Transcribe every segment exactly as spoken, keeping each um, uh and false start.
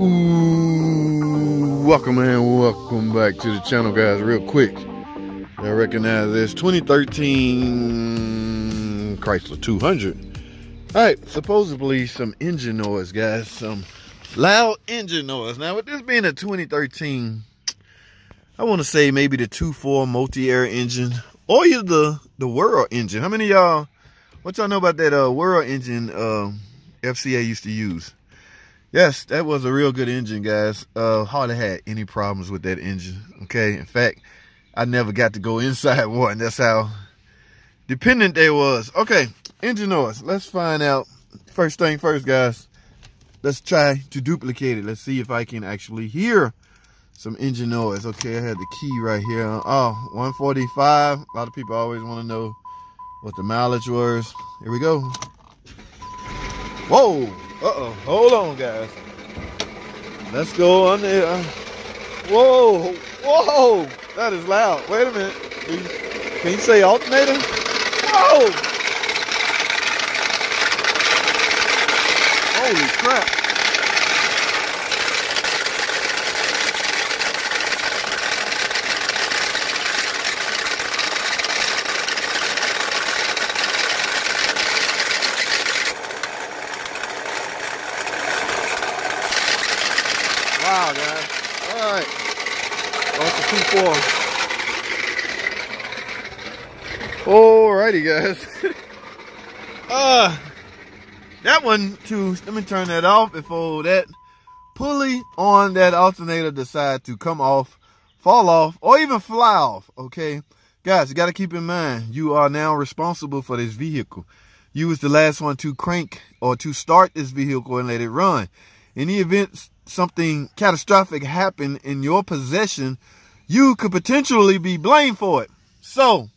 Ooh, welcome and welcome back to the channel, guys. Real quick, I recognize this twenty thirteen Chrysler two hundred. All right, supposedly some engine noise, guys, some loud engine noise. Now, with this being a twenty thirteen, I want to say maybe the two point four multi-air engine, or either the the Whirl engine. How many of y'all, what y'all know about that uh, Whirl engine uh, F C A used to use? Yes, that was a real good engine, guys. Uh, hardly had any problems with that engine, okay? In fact, I never got to go inside one. That's how dependent they was. Okay, engine noise. Let's find out. First thing first, guys. Let's try to duplicate it. Let's see if I can actually hear some engine noise. Okay, I had the key right here. Oh, one forty-five. A lot of people always want to know what the mileage was. Here we go. Whoa. Uh-oh, hold on, guys. Let's go on there. Whoa, whoa, that is loud. Wait a minute. Can you, can you say alternator? Whoa! Holy crap. Wow, guys. All right. That's a two point four. Alrighty, guys. uh, that one, too. Let me turn that off before that pulley on that alternator decides to come off, fall off, or even fly off. Okay? Guys, you got to keep in mind, you are now responsible for this vehicle. You was the last one to crank or to start this vehicle and let it run. In the event something catastrophic happened in your possession, you could potentially be blamed for it. So,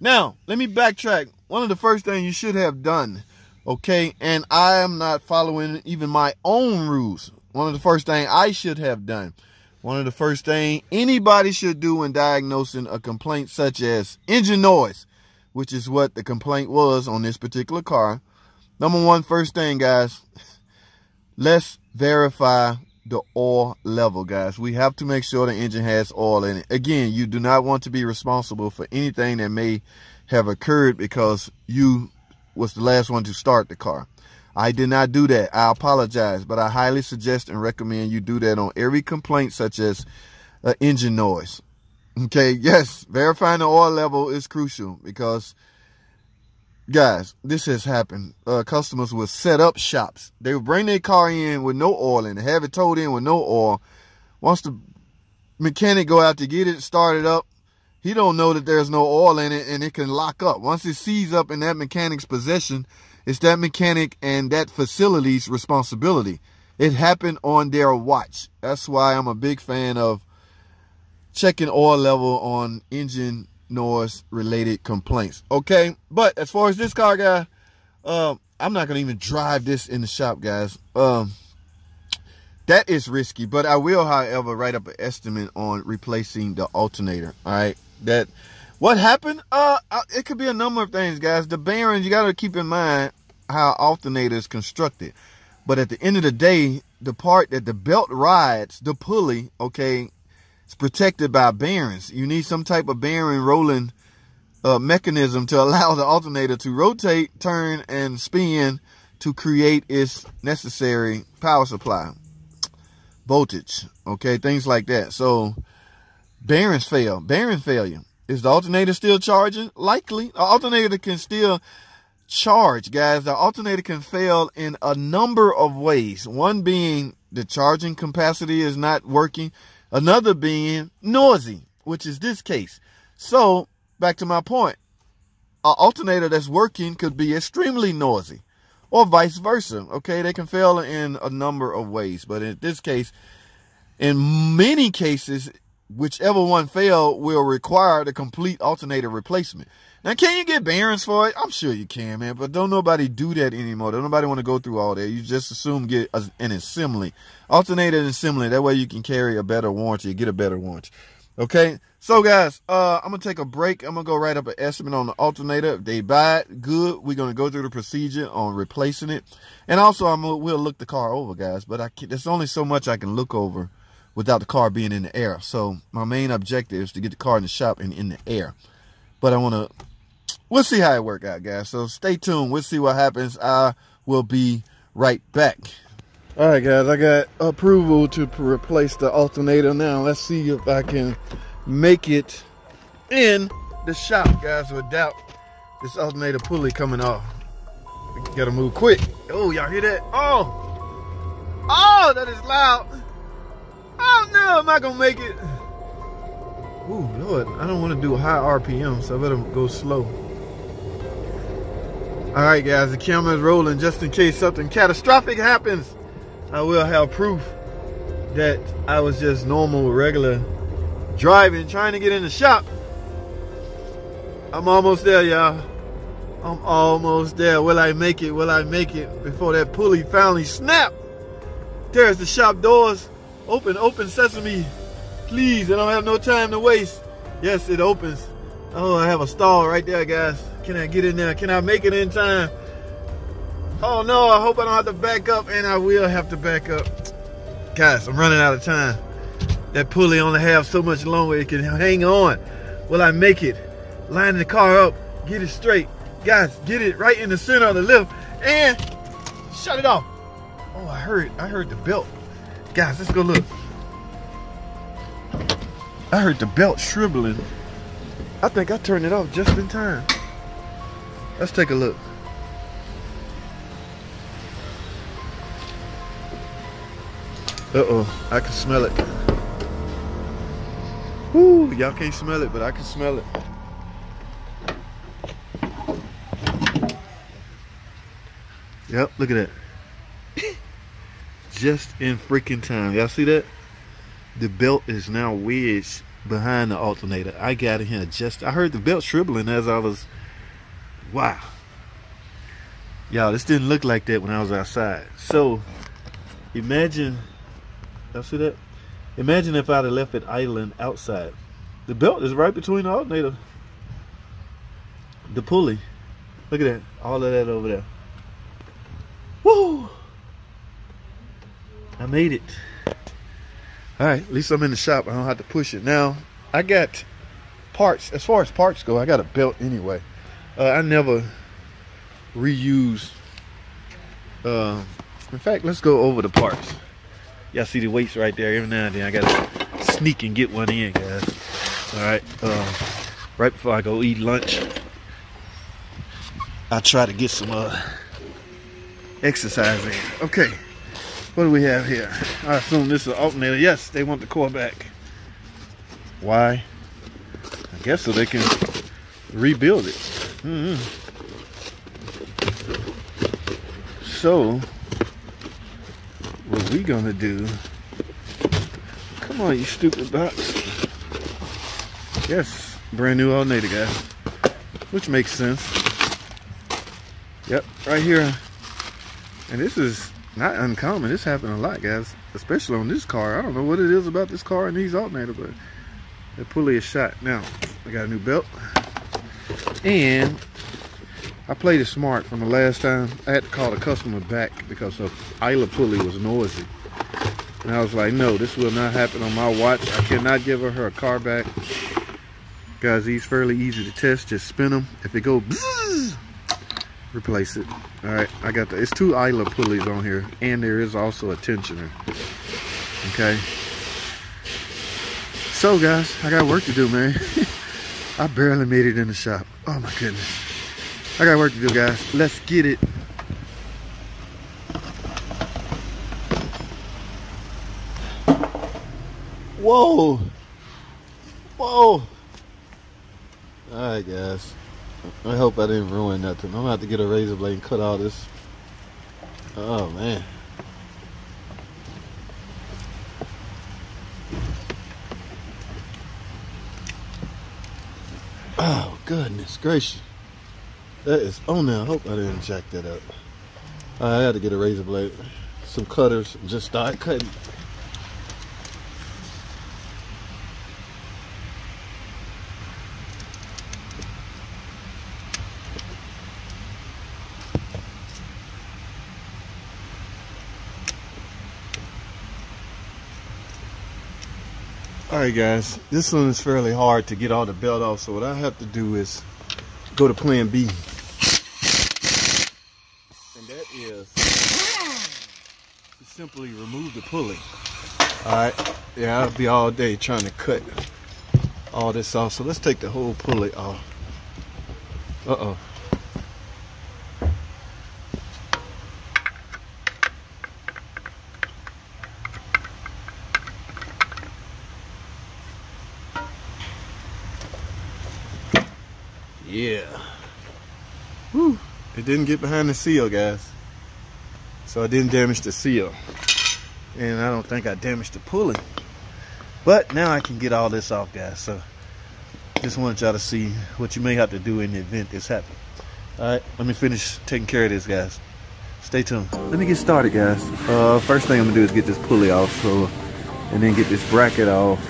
now, let me backtrack. One of the first things you should have done, okay, and I am not following even my own rules. One of the first things I should have done, one of the first things anybody should do when diagnosing a complaint such as engine noise, which is what the complaint was on this particular car. Number one, first thing, guys, let's verify the oil level, guys. We have to make sure the engine has oil in it. Again, you do not want to be responsible for anything that may have occurred because you was the last one to start the car. I did not do that. I apologize, but I highly suggest and recommend you do that on every complaint such as uh, engine noise. Okay, yes, verifying the oil level is crucial because, guys, this has happened. Uh, customers will set up shops. They will bring their car in with no oil and have it towed in with no oil. Once the mechanic go out to get it started up, he don't know that there's no oil in it and it can lock up. Once it seizes up in that mechanic's possession, it's that mechanic and that facility's responsibility. It happened on their watch. That's why I'm a big fan of checking oil level on engine noise related complaints. Okay, but as far as this car, guy, um I'm not gonna even drive this in the shop, guys. Um that is risky, but I will, however, write up an estimate on replacing the alternator. All right, that what happened, uh it could be a number of things, guys. The bearings, you got to keep in mind how alternator is constructed, but at the end of the day, the part that the belt rides, the pulley, okay, it's protected by bearings. You need some type of bearing rolling uh, mechanism to allow the alternator to rotate, turn, and spin to create its necessary power supply, voltage, okay, things like that. So bearings fail, bearing failure. Is the alternator still charging? Likely. The alternator can still charge, guys. The alternator can fail in a number of ways. One being the charging capacity is not working. Another being noisy, which is this case. So, back to my point. An alternator that's working could be extremely noisy, or vice versa. Okay, they can fail in a number of ways. But in this case, in many cases, whichever one failed will require the complete alternator replacement. Now, can you get bearings for it? I'm sure you can, man. But don't nobody do that anymore. Don't nobody want to go through all that. You just assume get an assembly. Alternator and assembly. That way you can carry a better warranty, get a better warranty. Okay, so guys, uh, I'm going to take a break. I'm going to go write up an estimate on the alternator. If they buy it, good. We're going to go through the procedure on replacing it. And also, I'm gonna, we'll look the car over, guys. But I can, there's only so much I can look over without the car being in the air. So my main objective is to get the car in the shop and in the air. But I want to, we'll see how it works out, guys. So stay tuned. We'll see what happens. I will be right back. All right, guys, I got approval to replace the alternator now. Let's see if I can make it in the shop, guys, without this alternator pulley coming off. We gotta move quick. Oh, y'all hear that? Oh, oh, that is loud. Oh, no, am I gonna make it? Oh, Lord, I don't want to do high R P M, so I better go slow. All right, guys, the camera's rolling just in case something catastrophic happens. I will have proof that I was just normal, regular driving, trying to get in the shop. I'm almost there, y'all. I'm almost there. Will I make it? Will I make it before that pulley finally snapped? There's the shop doors. Open, open sesame. Please, I don't have no time to waste. Yes, it opens. Oh, I have a stall right there, guys. Can I get in there? Can I make it in time? Oh no, I hope I don't have to back up, and I will have to back up. Guys, I'm running out of time. That pulley only has so much longer it can hang on. Will I make it? Line the car up, get it straight. Guys, get it right in the center of the lift and shut it off. Oh, I heard, I heard the belt. Guys, let's go look. I heard the belt shriveling. I think I turned it off just in time. Let's take a look. Uh-oh, I can smell it. Woo, y'all can't smell it, but I can smell it. Yep, look at that. Just in freaking time. Y'all see that? The belt is now wedged behind the alternator. I got in here just, I heard the belt shriveling as I was, wow. Y'all, this didn't look like that when I was outside. So, imagine, y'all see that? Imagine if I'd have left it idling outside. The belt is right between the alternator. The pulley. Look at that. All of that over there. Woo! I made it. Alright, at least I'm in the shop. I don't have to push it. Now, I got parts. As far as parts go, I got a belt anyway. Uh, I never reuse. Uh, in fact, let's go over the parts. Y'all see the weights right there. Every now and then I gotta sneak and get one in, guys. All right, uh, right before I go eat lunch, I try to get some uh, exercise in. Okay, what do we have here? I assume this is an alternator. Yes, they want the core back. Why? I guess so they can rebuild it. Mm-hmm. So, what we gonna do? Come on, you stupid box. Yes, brand new alternator, guys. Which makes sense. Yep, right here. And this is not uncommon. This happened a lot, guys. Especially on this car. I don't know what it is about this car and these alternators, but the pulley is shot. Now, I got a new belt. And I played it smart from the last time. I had to call the customer back because the idler pulley was noisy. And I was like, no, this will not happen on my watch. I cannot give her her car back. Guys, these fairly easy to test. Just spin them. If it goes, bzzz, replace it. All right, I got the, it's two idler pulleys on here. And there is also a tensioner. Okay. So, guys, I got work to do, man. I barely made it in the shop. Oh, my goodness. I got work to do, guys. Let's get it. Whoa. Whoa. Alright, guys. I hope I didn't ruin nothing. I'm going to have to get a razor blade and cut all this. Oh, man. Oh, goodness gracious. That is on there. I hope I didn't jack that up. I had to get a razor blade, some cutters, and just start cutting. Alright guys, this one is fairly hard to get all the belt off, so what I have to do is go to plan B. And that is to simply remove the pulley. Alright, yeah, I'll be all day trying to cut all this off, so let's take the whole pulley off. Uh-oh. Yeah. Whew. It didn't get behind the seal, guys. So I didn't damage the seal. And I don't think I damaged the pulley. But now I can get all this off, guys. So just wanted y'all to see what you may have to do in the event this happens. Alright, let me finish taking care of this, guys. Stay tuned. Let me get started, guys. Uh, first thing I'm going to do is get this pulley off. So, and then get this bracket off.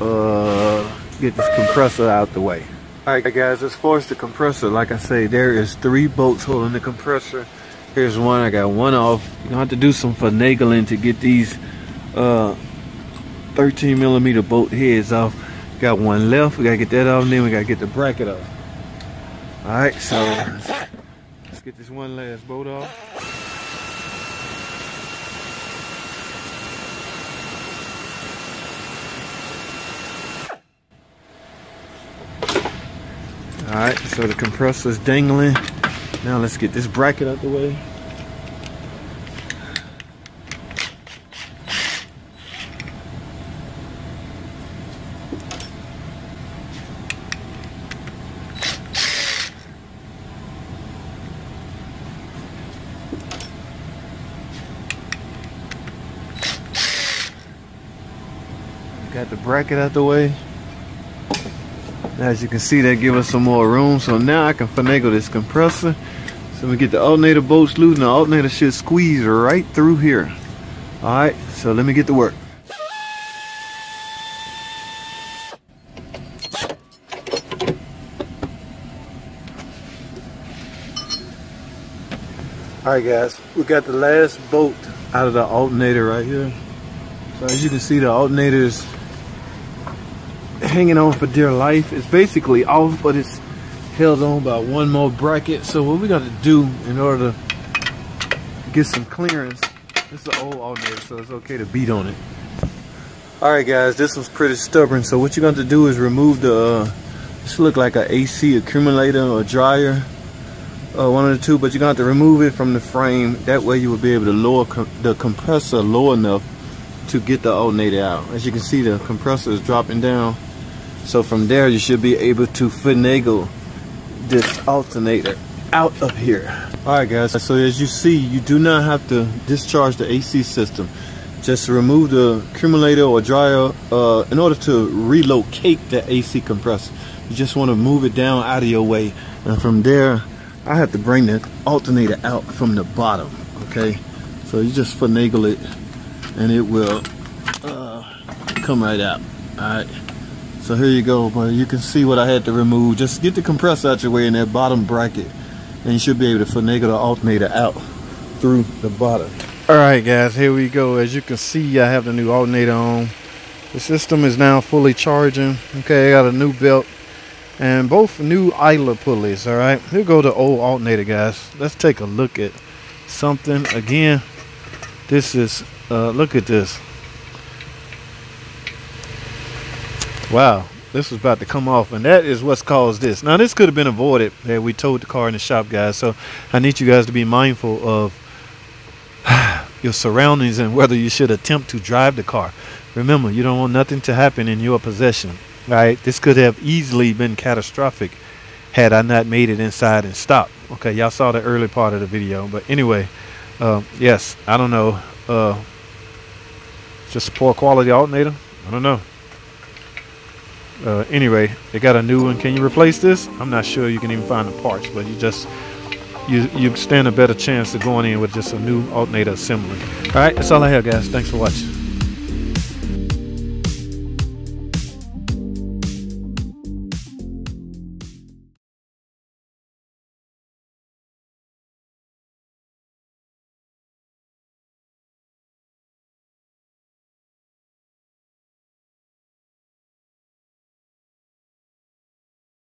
Uh, get this compressor out the way. Alright guys, as far as the compressor, like I say, there is three bolts holding the compressor. Here's one, I got one off. You're gonna have to do some finagling to get these uh, thirteen millimeter bolt heads off. Got one left, we gotta get that off, and then we gotta get the bracket off. Alright, so let's get this one last bolt off. Alright, so the compressor's dangling. Now let's get this bracket out the way. Got the bracket out the way. As you can see, that gives us some more room, so now I can finagle this compressor. So we get the alternator bolts loose, and the alternator should squeeze right through here. Alright, so let me get to work. Alright guys, we got the last bolt out of the alternator right here. So as you can see, the alternator is hanging on for dear life. It's basically off, but it's held on by one more bracket. So what we got to do in order to get some clearance, it's an old alternator, so it's okay to beat on it. Alright guys, this was pretty stubborn, so what you're going to do is remove the uh, this look like an A C accumulator or dryer, uh, one of the two, but you're going to have to remove it from the frame. That way you will be able to lower com the compressor low enough to get the alternator out. As you can see, the compressor is dropping down. So from there, you should be able to finagle this alternator out of here. Alright guys, so as you see, you do not have to discharge the A C system. Just remove the accumulator or dryer uh, in order to relocate the A C compressor. You just want to move it down out of your way. And from there, I have to bring the alternator out from the bottom, okay? So you just finagle it and it will uh, come right out, alright? So here you go, but you can see what I had to remove. Just get the compressor out your way in that bottom bracket, and you should be able to finagle the alternator out through the bottom. Alright guys, here we go. As you can see, I have the new alternator on. The system is now fully charging. Okay, I got a new belt and both new idler pulleys, alright? Here go the old alternator, guys. Let's take a look at something. Again, this is, uh, look at this. Wow, this was about to come off, and that is what's caused this. Now this could have been avoided had we towed the car in the shop, guys, so I need you guys to be mindful of your surroundings and whether you should attempt to drive the car. Remember, you don't want nothing to happen in your possession, right? This could have easily been catastrophic had I not made it inside and stopped. Okay, y'all saw the early part of the video, but anyway, uh, yes, I don't know, uh, just a poor quality alternator, I don't know. Uh, anyway, they got a new one. Can you replace this? I'm not sure you can even find the parts, but you just you you stand a better chance of going in with just a new alternator assembly. All right, that's all I have, guys. Thanks for watching.